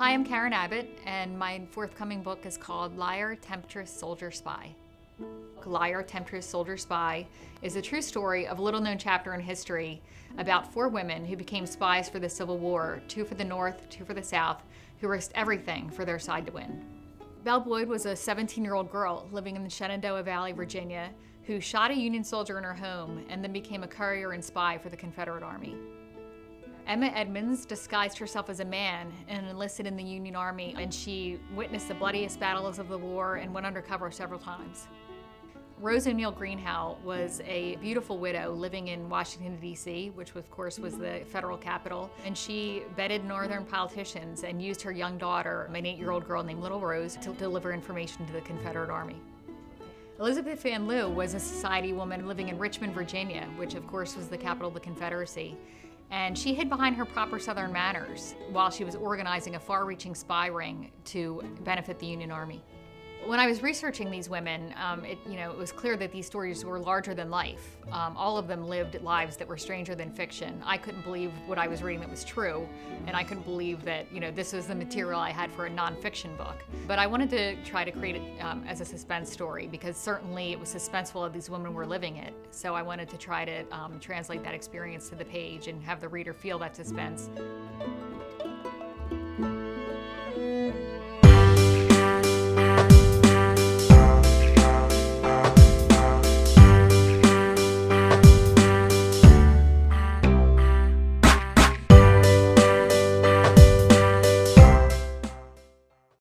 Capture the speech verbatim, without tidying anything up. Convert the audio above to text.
Hi, I'm Karen Abbott, and my forthcoming book is called Liar, Temptress, Soldier, Spy. Liar, Temptress, Soldier, Spy is a true story of a little-known chapter in history about four women who became spies for the Civil War, two for the North, two for the South, who risked everything for their side to win. Belle Boyd was a seventeen-year-old girl living in the Shenandoah Valley, Virginia, who shot a Union soldier in her home and then became a courier and spy for the Confederate Army. Emma Edmonds disguised herself as a man and enlisted in the Union Army, and she witnessed the bloodiest battles of the war and went undercover several times. Rose O'Neill Greenhow was a beautiful widow living in Washington, D C, which of course was the federal capital, and she bedded Northern politicians and used her young daughter, an eight-year-old girl named Little Rose, to deliver information to the Confederate Army. Elizabeth Van Loo was a society woman living in Richmond, Virginia, which of course was the capital of the Confederacy. And she hid behind her proper Southern manners while she was organizing a far-reaching spy ring to benefit the Union Army. When I was researching these women, um, it, you know, it was clear that these stories were larger than life. Um, all of them lived lives that were stranger than fiction. I couldn't believe what I was reading that was true, and I couldn't believe that, you know, this was the material I had for a nonfiction book. But I wanted to try to create it um, as a suspense story, because certainly it was suspenseful that these women were living it. So I wanted to try to um, translate that experience to the page and have the reader feel that suspense.